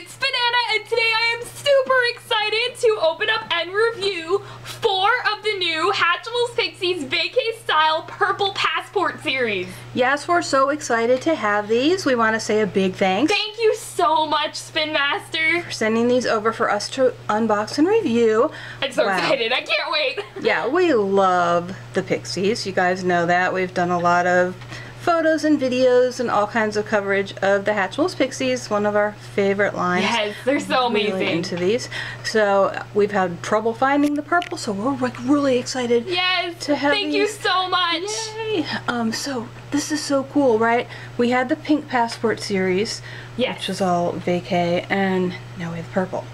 it's Banana, and today I am super excited to open up and review 4 of the new Hatchimals Pixies Vacay Style Purple Passport Series. Yes, we're so excited to have these. We want to say a big thanks. Thank you so much, Spin Master, for sending these over for us to unbox and review. I'm so excited. I can't wait. Yeah, we love the Pixies. You guys know that. We've done a lot of photos and videos and all kinds of coverage of the Hatchimals Pixies, one of our favorite lines. Yes, they're so amazing. Really into these. So we've had trouble finding the purple, so we're like really excited. Yes, to have thank these. You so much. Yay. So this is so cool, right? We had the pink passport series, yes, which was all vacay, and now we have purple.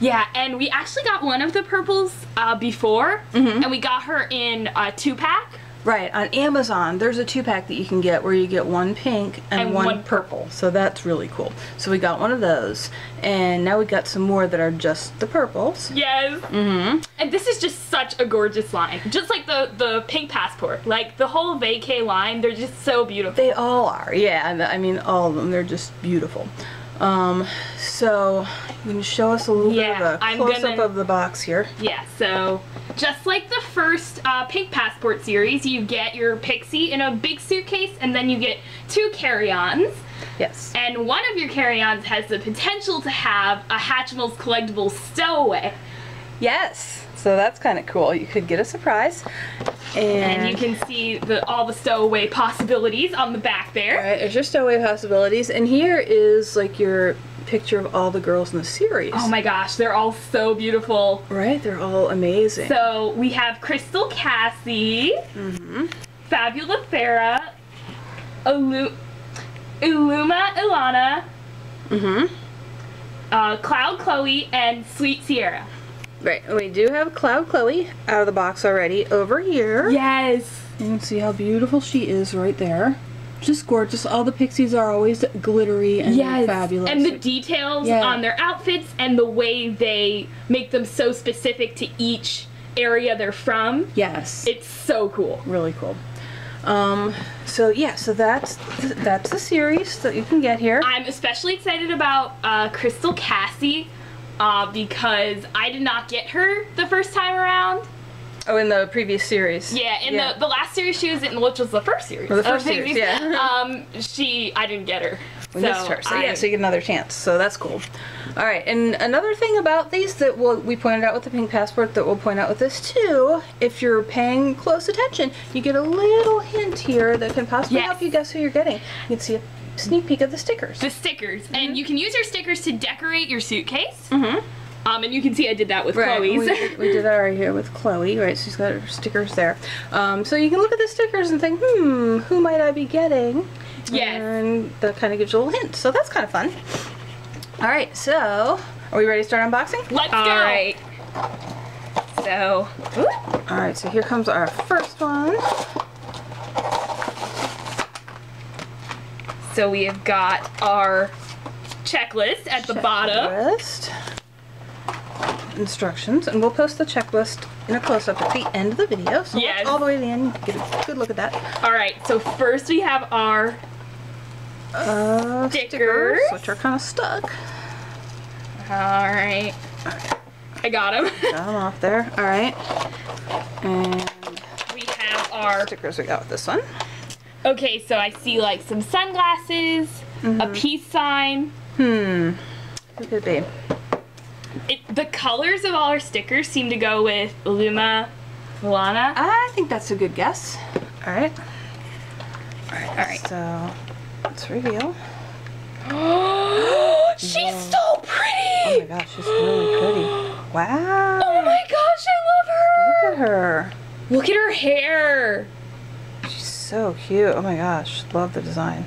Yeah, and we actually got one of the purples before, and we got her in a 2-pack. Right, on Amazon, there's a 2-pack that you can get where you get one pink and one purple. So that's really cool. So we got one of those, and now we got some more that are just the purples. Yes. And this is just such a gorgeous line. Just like the pink passport. Like the whole vacay line, they're just so beautiful. They all are, yeah. I mean, all of them, they're just beautiful. So you can show us a little bit of a close-up of the box here. Yeah, so just like the first pink passport series, you get your Pixie in a big suitcase, and then you get 2 carry-ons. Yes. And one of your carry-ons has the potential to have a Hatchimals collectible stowaway. Yes. So that's kind of cool. You could get a surprise. And you can see all the stowaway possibilities on the back there. All right, there's your stowaway possibilities. And here is like your picture of all the girls in the series. Oh my gosh, they're all so beautiful. Right, they're all amazing. So we have Crystal Cassie, Fabula Farah, Illuma Ilana, Cloud Chloe, and Sweet Sierra. Right, we do have Cloud Chloe out of the box already over here. Yes. You can see how beautiful she is right there. Just gorgeous. All the Pixies are always glittery and fabulous. And the details on their outfits and the way they make them so specific to each area they're from. Yes. It's so cool. Really cool. So yeah, so that's the series that you can get here. I'm especially excited about Crystal Cassie. Because I did not get her the first time around. Oh, in the previous series. Yeah, in the last series she was in, which was the first series. Or the first series, I didn't get her. We missed her, so yeah, so you get another chance, so that's cool. Alright, and another thing about these that we pointed out with the pink passport that we'll point out with this too, if you're paying close attention, you get a little hint here that can possibly help you guess who you're getting. You can see a sneak peek of the stickers. The stickers, and you can use your stickers to decorate your suitcase. And you can see I did that with Chloe's. We did that right here with Chloe, right? She's got her stickers there. So you can look at the stickers and think, who might I be getting? Yes. And that kind of gives you a little hint. So that's kind of fun. All right, so are we ready to start unboxing? Let's go. All right. So, all right, so here comes our first one. So we have got our checklist at the bottom. Instructions, and we'll post the checklist in a close-up at the end of the video. So watch all the way to the end, get a good look at that. All right, so first we have our stickers, which are kind of stuck. All right. I got them. Got them off there. All right. And we have our stickers we got with this one. Okay, so I see like some sunglasses, a peace sign. Who could it be? The colors of all our stickers seem to go with Illuma Ilana. I think that's a good guess. All right. All right. So let's reveal. Oh, she's so pretty! Oh my gosh, she's really pretty. Wow. Oh my gosh, I love her. Look at her. Look at her hair. So cute. Oh my gosh. Love the design.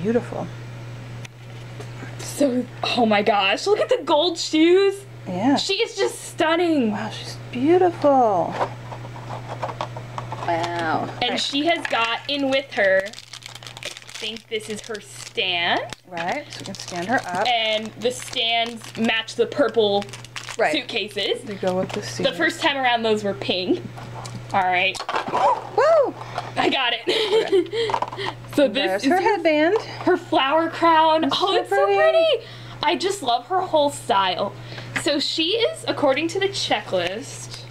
Beautiful. So, oh my gosh. Look at the gold shoes. Yeah. She is just stunning. Wow, she's beautiful. Wow. And she has got in with her, I think this is her stand. Right. So we can stand her up. And the stands match the purple suitcases. They go with the suit. The first time around those were pink. All right. Woo! I got it. So this is her headband. Her flower crown. Oh, it's so pretty. I just love her whole style. So she is, according to the checklist,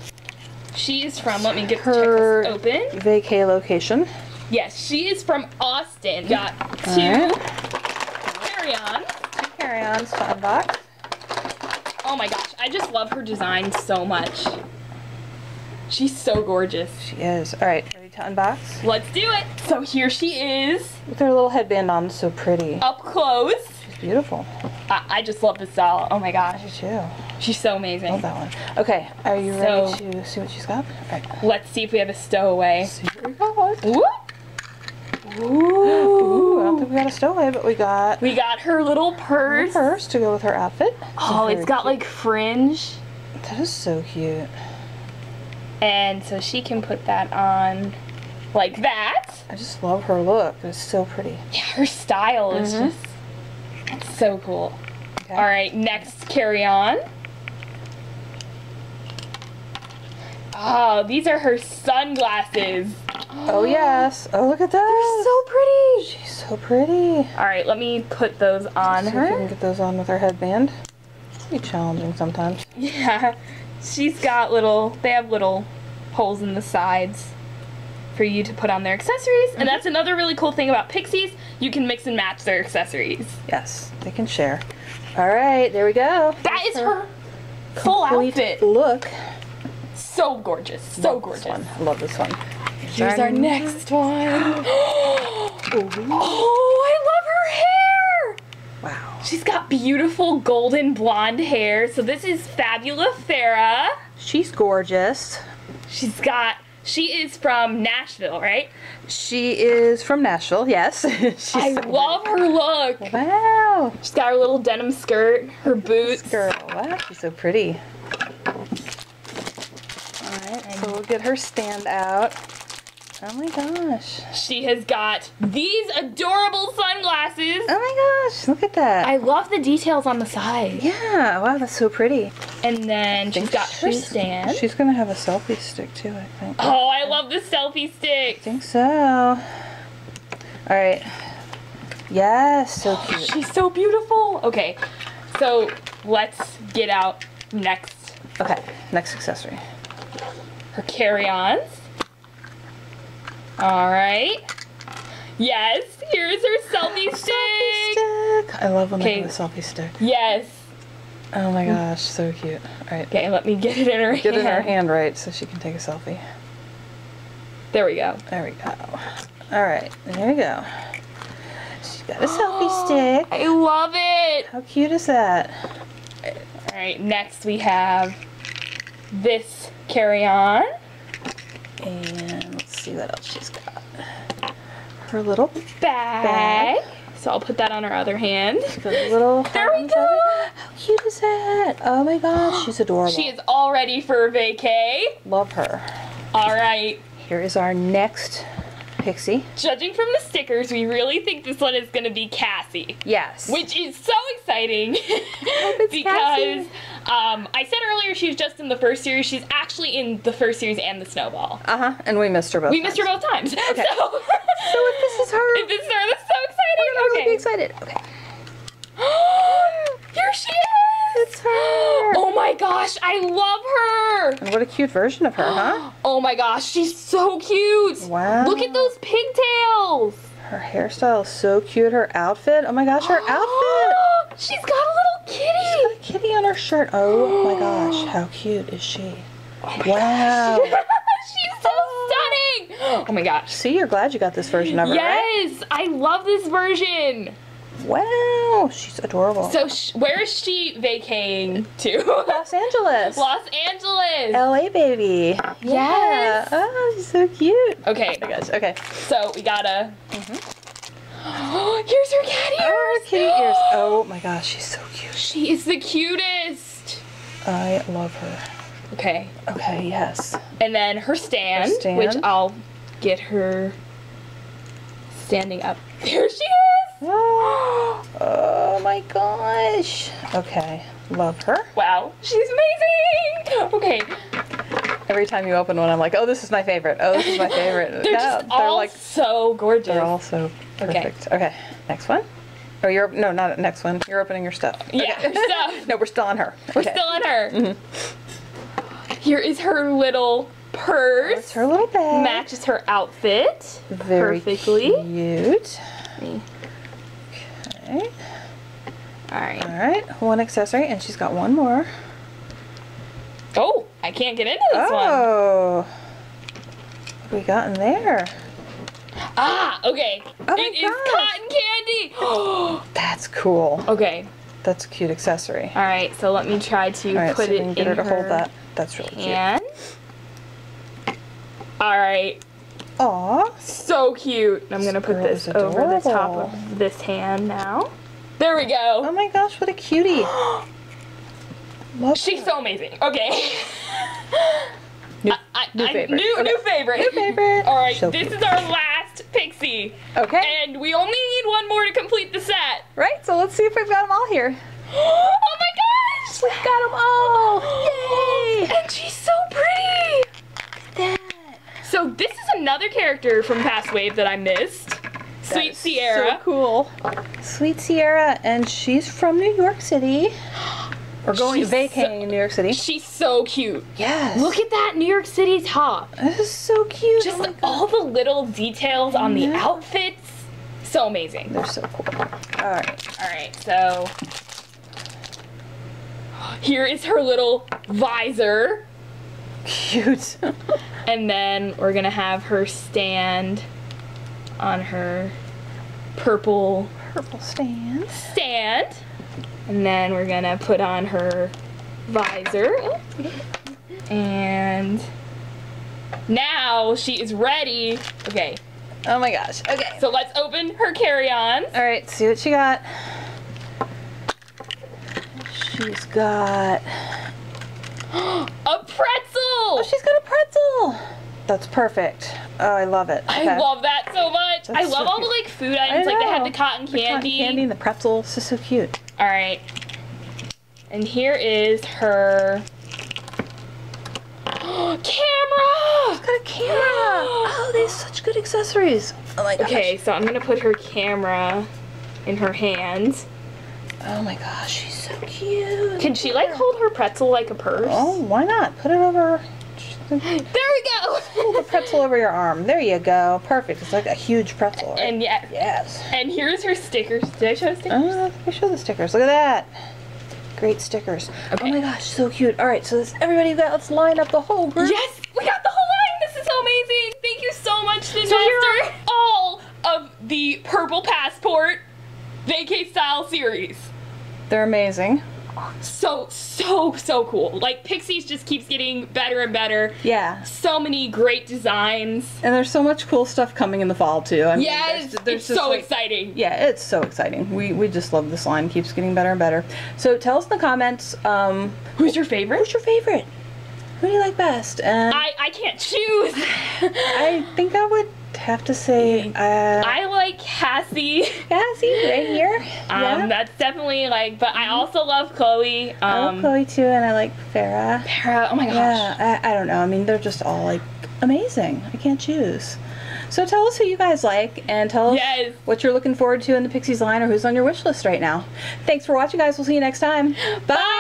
she is from, let me get her checklist open. Vacay location. Yes, she is from Austin. Got two carry-ons. Two carry-ons to unbox. Oh my gosh, I just love her design so much. She's so gorgeous. She is. All right, ready to unbox? Let's do it. So here she is. With her little headband on, so pretty. Up close. She's beautiful. I just love this doll. Oh my gosh. Me too. She's so amazing. I love that one. Okay, are you ready to see what she's got? All right. Let's see if we have a stowaway. See what we got. Ooh. Ooh, I don't think we got a stowaway, but we got her little purse. Her purse to go with her outfit. Oh, it's got like fringe. That is so cute. And so she can put that on like that. I just love her look. It's so pretty. Yeah, her style is just so cool. Okay. All right, next carry on. Oh, these are her sunglasses. Oh yes. Oh, look at that. They're so pretty. She's so pretty. All right, let me put those on her. If you can get those on with her headband. It's pretty challenging sometimes. Yeah. She's got little, they have little holes in the sides for you to put on their accessories. And that's another really cool thing about Pixies. You can mix and match their accessories. Yes, they can share. All right, there we go. That is her full outfit. Look. So gorgeous. So gorgeous. I love this one. Here's our next one. Oh, I love her hair! Wow. She's got beautiful golden blonde hair. So this is Fabula Farah. She's gorgeous. She's got, she is from Nashville, right? She is from Nashville, yes. I love her look. Wow. She's got her little denim skirt, her boots. Girl, wow, she's so pretty. Alright, so we'll get her stand out. Oh my gosh. She has got these adorable sunglasses. Oh my gosh, look at that. I love the details on the side. Yeah, wow, that's so pretty. And then she's got her stand. She's gonna have a selfie stick too, I think. Oh, I love the selfie stick. I think so. All right. Yes, so cute. She's so beautiful. Okay, so let's get out next. Okay, next accessory. Her carry-ons. All right. Yes, here's her selfie stick. Selfie stick. I love when they do the selfie stick. Yes. Oh my gosh, so cute. All right. Okay, let me get it in her hand. Get it in her hand, right, so she can take a selfie. There we go. There we go. All right, there we go. She's got a selfie stick. I love it. How cute is that? All right, next we have this carry-on. And let's see what else she's got. Her little bag. So I'll put that on her other hand. Little there we go. How cute is that? Oh my gosh, she's adorable. She is all ready for a vacay. Love her. All right. Here is our next Pixie. Judging from the stickers, we really think this one is going to be Cassie. Yes. Which is so exciting. Because I said earlier she was just in the first series. She's actually in the first series and the Snowball. And we missed her both times. We missed her both times. Okay. So if this is her. If this is her, that's so exciting. I'm really excited. Okay. Here she is. It's her. Oh my gosh, I love her. And what a cute version of her, huh? Oh my gosh, she's so cute. Wow. Look at those pigtails. Her hairstyle is so cute. Her outfit. Oh my gosh, her outfit. She's got a little kitty. She's got a kitty on her shirt. Oh my gosh, how cute is she? Oh wow. She's so stunning. Oh my gosh. See, you're glad you got this version of her, right? Yes, I love this version. Wow, she's adorable. So where is she vacaying to? Los Angeles. Los Angeles. LA baby. Yes. Yeah. Oh, she's so cute. Okay. Oh my gosh. Okay. So we gotta. Oh, here's her cat ears. Oh, her kitty ears. Oh my gosh, she's so cute. She is the cutest. I love her. Okay. Okay. Yes. And then her stand, which I'll get her standing up. There she is. Oh my gosh. Okay, love her. Wow, she's amazing. Okay. Every time you open one, I'm like, oh, this is my favorite. Oh, this is my favorite. They're just all like so gorgeous. They're all so perfect. Okay, next one. Oh, you're, no, not at next one. You're opening your stuff. Yeah, okay. Stuff. No, we're still on her. We're still on her. Mm-hmm. Here is her little purse. It's her little bag. Matches her outfit perfectly. Very cute. Okay. All right. All right. One accessory, and she's got one more. Oh, I can't get into this one. Oh. What have we got in there? Ah, okay. Oh, it is cotton candy. Oh, that's cool. Okay. That's a cute accessory. All right, so let me try to put it in her hand. All right, so we can get her to hold that. That's really cute. All right. Aw. So cute. I'm going to put this over the top of this hand now. There we go. Oh my gosh, what a cutie. She's so amazing. Okay. New favorite. All right, so this is our last Pixie. Okay. And we only need one more to complete the set. Right, so let's see if we've got them all here. Oh my gosh! We've got them all! Yay! And she's so pretty! Look at that. So this is another character from Past Wave that I missed. Sweet Sierra. So cool. Sweet Sierra, and she's from New York City. Or going vacating in New York City. She's so cute. Yes. Look at that New York City top. This is so cute. Just all the little details on the outfits. So amazing. They're so cool. All right. All right. So here is her little visor. Cute. And then we're going to have her stand on her purple. Purple stand. Stand. And then we're gonna put on her visor. And now she is ready. Okay. Oh my gosh. Okay. So let's open her carry-ons. All right, see what she got. She's got a pretzel. Oh, she's got a pretzel. That's perfect. Oh, I love it. Okay. I love that so much. That's so all the like food items. Like they had the cotton candy. The cotton candy and the pretzel. It's just so cute. All right, and here is her camera. She's got a camera. Oh, they have such good accessories. Oh my gosh. Okay, so I'm gonna put her camera in her hand. Oh my gosh, she's so cute. Can she like hold her pretzel like a purse? Oh, why not? Put it over. There we go. Hold the pretzel over your arm. There you go. Perfect. It's like a huge pretzel. Right? And yes. And here's her stickers. Did I show the stickers? Let me show the stickers. Look at that. Great stickers. Okay. Oh my gosh, so cute. All right, so this everybody got. Let's line up the whole group. Yes, we got the whole line. This is so amazing. Thank you so much, Spin Master. All of the Purple Passport Vacay Style series. They're amazing. So cool. Like Pixies just keeps getting better and better. Yeah. So many great designs. And there's so much cool stuff coming in the fall too. I mean, it's just so exciting. Yeah, it's so exciting. We just love this line. Keeps getting better and better. So tell us in the comments who's your favorite? Who's your favorite? Who do you like best? And I can't choose. I think I would have to say I like Cassie. Cassie right here. Yeah. That's definitely like, but I also love Chloe. I love Chloe too, and I like Farah. Farah, oh my gosh. Yeah, I don't know. I mean, they're just all like amazing. I can't choose. So tell us who you guys like, and tell us what you're looking forward to in the Pixies line, or who's on your wish list right now. Thanks for watching, guys. We'll see you next time. Bye.